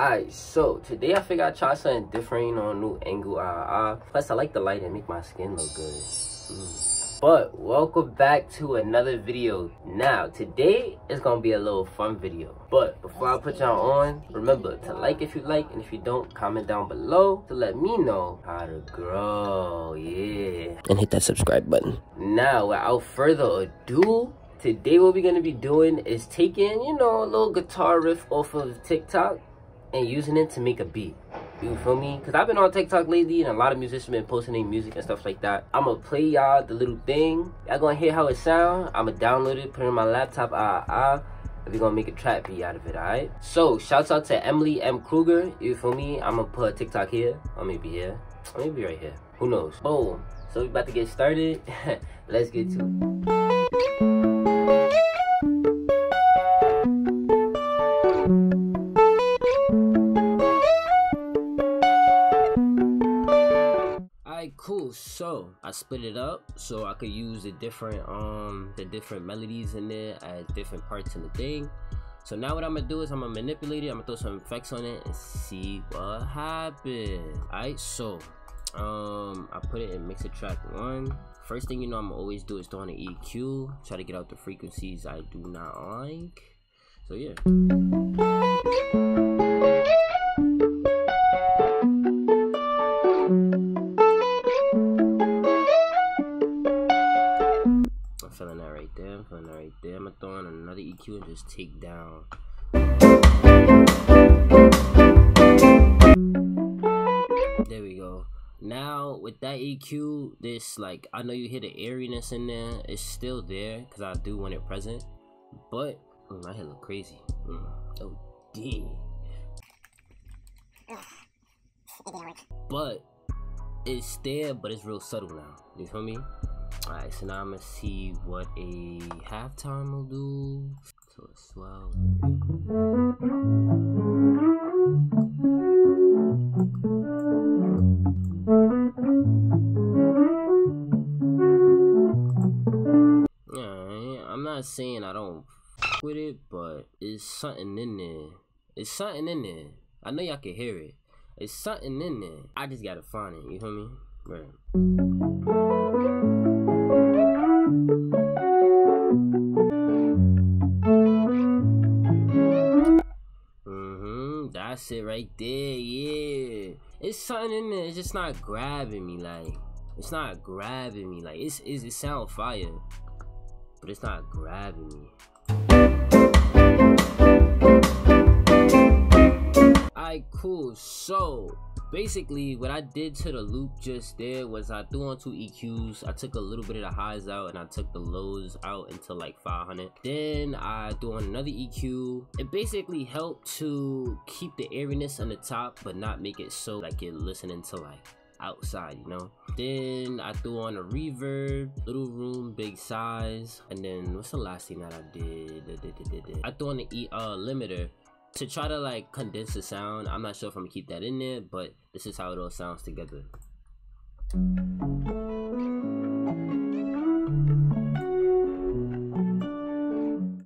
Alright, so today I figured I'd try something different, you know, a new angle. Plus I like the light and make my skin look good. But welcome back to another video. Now today is gonna be a little fun video, but before I put y'all on, remember to like if you like, and if you don't, comment down below to let me know how to grow. Yeah, and hit that subscribe button. Now without further ado, today what we're gonna be doing is taking, you know, a little guitar riff off of TikTok and using it to make a beat. You feel me? Because I've been on TikTok lately and a lot of musicians been posting their music and stuff like that. I'ma play y'all the little thing. Y'all gonna hear how it sound. I'ma download it, put it in my laptop, and we gonna make a trap beat out of it, alright? So, shouts out to Emily M. Krueger, you feel me? I'ma put TikTok here, or maybe here, or maybe right here. Who knows? Boom. So we about to get started. Let's get to it. Cool, so I split it up so I could use the different melodies in there as different parts in the thing. So now what I'm gonna do is I'm gonna manipulate it, I'm gonna throw some effects on it and see what happens. Alright, so I put it in mixer track 1. First thing, you know, I'm always do is throw on an EQ, try to get out the frequencies I do not like. So yeah. Right there, I'm gonna throw in another EQ and just take down. There we go. Now with that EQ, this, like, I know you hear the airiness in there, it's still there because I do want it present, but my hair look crazy. Oh dang. But it's there, but it's real subtle now. You feel me? Alright, so now I'm gonna see what a halftime will do. So it's 12. Alright, I'm not saying I don't f with it, but it's something in there. It's something in there. I know y'all can hear it. It's something in there. I just gotta find it, you hear me? Right. That's it right there, yeah. It's something in there, it's just not grabbing me, like, it's not grabbing me, like, it sound fire, but it's not grabbing me. Alright, cool, so basically what I did to the loop just there was I threw on 2 EQs, I took a little bit of the highs out and I took the lows out until like 500, then I threw on another EQ. It basically helped to keep the airiness on the top but not make it so like you're listening to like outside, you know. Then I threw on a reverb, little room, big size, and then what's the last thing that I did? I threw on the limiter to try to like condense the sound. I'm not sure if I'm gonna keep that in there, but this is how it all sounds together.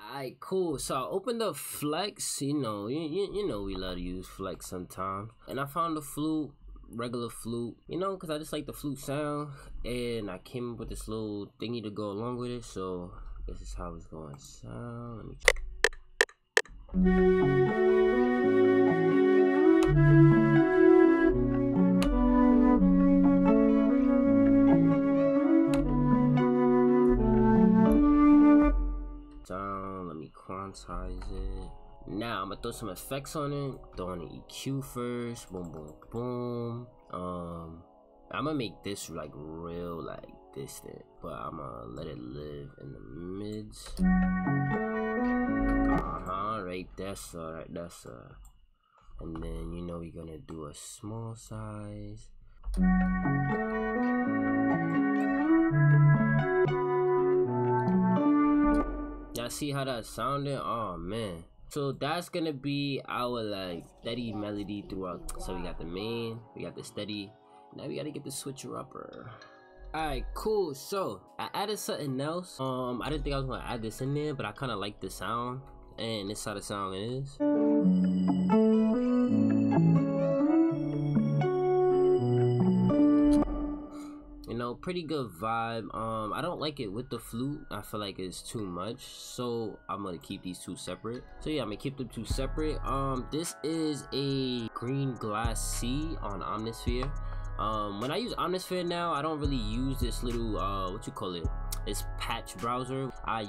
Alright, cool. So I opened up Flex. You know, you know we love to use Flex sometimes. And I found the flute, regular flute, you know, because I just like the flute sound. And I came up with this little thingy to go along with it. So this is how it's going to sound. Let me check. Down, let me quantize it. Now I'm gonna throw some effects on it. Throw on an EQ first. Boom, boom, boom. I'm gonna make this like real, like distant, but I'm gonna let it live in the mids. Right, that's alright, that's alright. And then, you know, we're gonna do a small size. Y'all see how that sounded? Oh man. So that's gonna be our like steady melody throughout. So we got the main, we got the steady, now we gotta get the switcher upper. Alright, cool. So I added something else. I didn't think I was gonna add this in there, but I kinda like the sound. And this is how the sound is. pretty good vibe. I don't like it with the flute. I feel like it's too much, so I'm gonna keep these two separate. So yeah, I'm gonna keep them two separate. This is a green glass C on Omnisphere. When I use Omnisphere now, I don't really use this little what you call it, this patch browser. I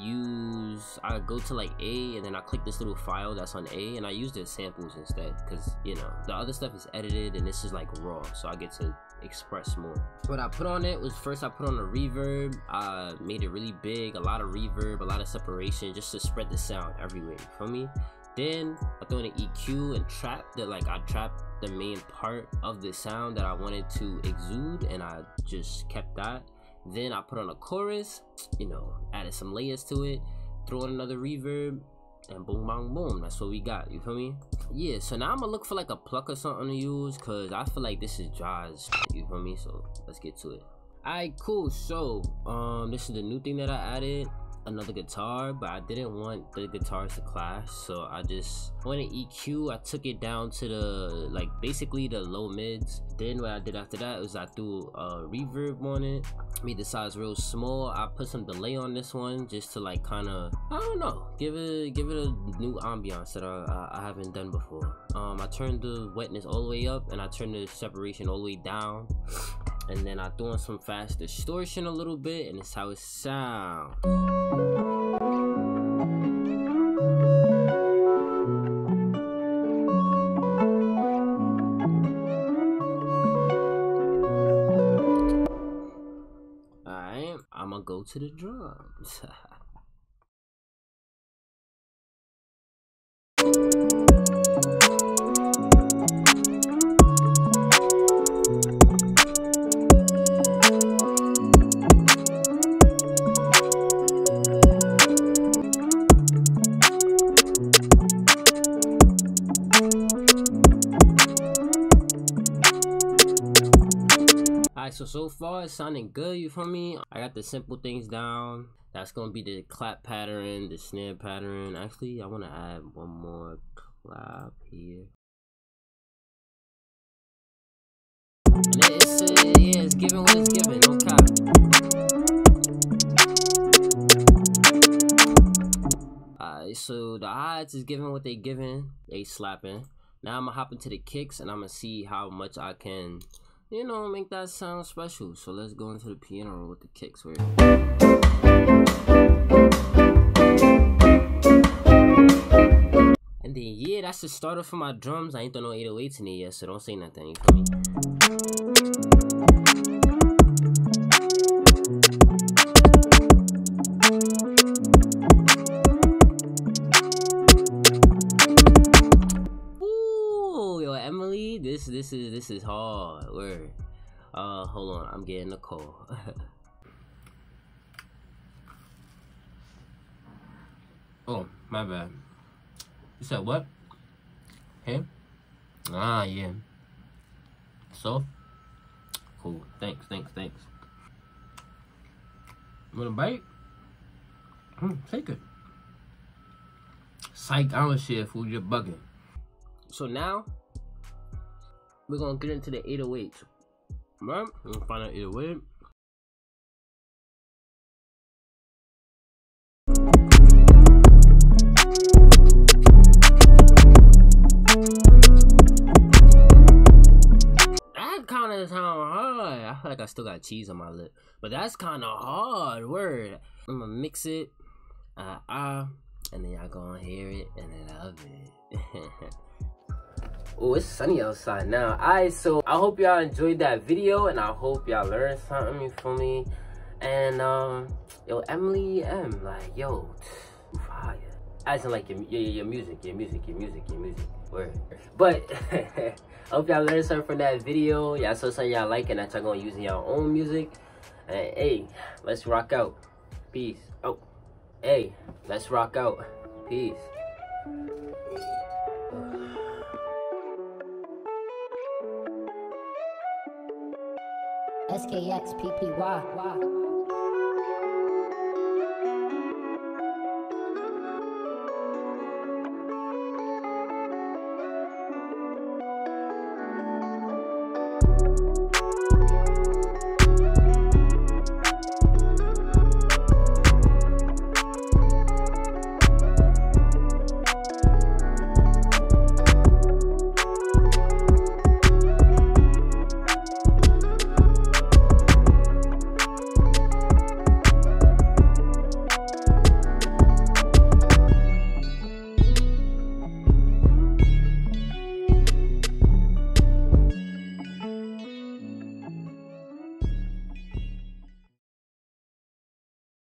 go to like A and then I click this little file that's on A, and I use the samples instead, because you know the other stuff is edited and this is like raw, so I get to express more. What I put on it was, first I put on a reverb. I made it really big, a lot of reverb, a lot of separation, just to spread the sound everywhere, you feel me? Then I throw in an EQ and trap that, like, I trapped the main part of the sound that I wanted to exude, and I just kept that. Then I put on a chorus, you know, added some layers to it, throw in another reverb, and boom, bang, boom. That's what we got, you feel me? Yeah, so now I'm gonna look for like a pluck or something to use, because I feel like this is dry as shit, you feel me? So let's get to it. Alright, cool. So this is the new thing that I added, another guitar, but I didn't want the guitars to clash, so I just went to EQ. I took it down to the, like, basically the low mids. Then what I did after that was I threw a reverb on it, made the size real small. I put some delay on this one just to, like, kind of, I don't know, give it a new ambiance that I haven't done before. I turned the wetness all the way up, and I turned the separation all the way down. And then I threw in some fast distortion a little bit, and it's how it sounds. Alright, I'm gonna go to the drums. So far it's sounding good, you feel me? I got the simple things down. That's gonna be the clap pattern, the snare pattern. Actually, I want to add one more clap here. And it's giving what it's giving, no cap. Alright, so the odds is giving what they giving, they slapping. Now I'm gonna hop into the kicks, and I'm gonna see how much I can, you know, make that sound special. So let's go into the piano roll with the kicks. And then yeah, that's the starter for my drums. I ain't done no 808s in it yet, so don't say nothing, you feel me? Emily, this is hard. Word. Hold on, I'm getting a call. Oh, my bad. You said what? Hey? Ah, yeah. So? Cool. Thanks. You want a bite? Take it. Psych, I don't share food, you're bugging. So now we're gonna get into the 808. Right? We're gonna find out 808. That kinda sounds hard. I feel like I still got cheese on my lip. But that's kinda hard, word. I'm gonna mix it. And then y'all gonna hear it and I love it. Oh, it's sunny outside now. Alright, so I hope y'all enjoyed that video, and I hope y'all learned something, you feel me? And yo, Emily M, like, yo, fire. As in, like, your music. Word. But I hope y'all learned something from that video. Y'all saw something y'all like and that y'all gonna use in y'all own music. And hey, let's rock out. Peace. Oh, hey, let's rock out. Peace. SKXPPY.